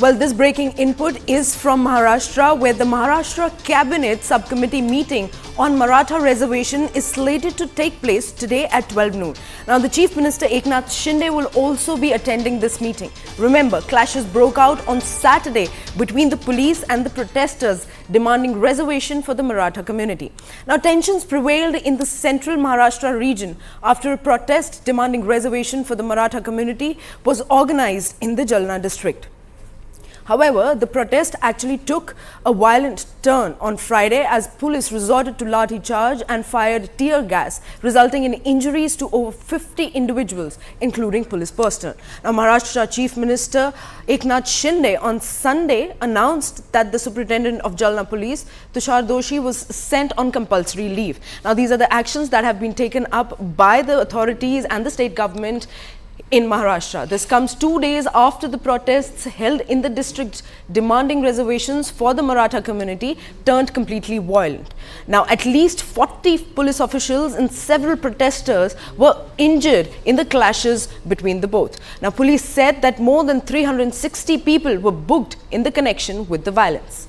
Well, this breaking input is from Maharashtra, where the Maharashtra Cabinet Subcommittee meeting on Maratha reservation is slated to take place today at 12 noon. Now, the Chief Minister Eknath Shinde will also be attending this meeting. Remember, clashes broke out on Saturday between the police and the protesters demanding reservation for the Maratha community. Now, tensions prevailed in the central Maharashtra region after a protest demanding reservation for the Maratha community was organized in the Jalna district. However, the protest actually took a violent turn on Friday as police resorted to lathi charge and fired tear gas, resulting in injuries to over 50 individuals, including police personnel. Now, Maharashtra Chief Minister Eknath Shinde on Sunday announced that the Superintendent of Jalna Police, Tushar Doshi, was sent on compulsory leave. Now, these are the actions that have been taken up by the authorities and the state government in Maharashtra. This comes 2 days after the protests held in the district demanding reservations for the Maratha community turned completely violent. Now, at least 40 police officials and several protesters were injured in the clashes between the both. Now, police said that more than 360 people were booked in the connection with the violence.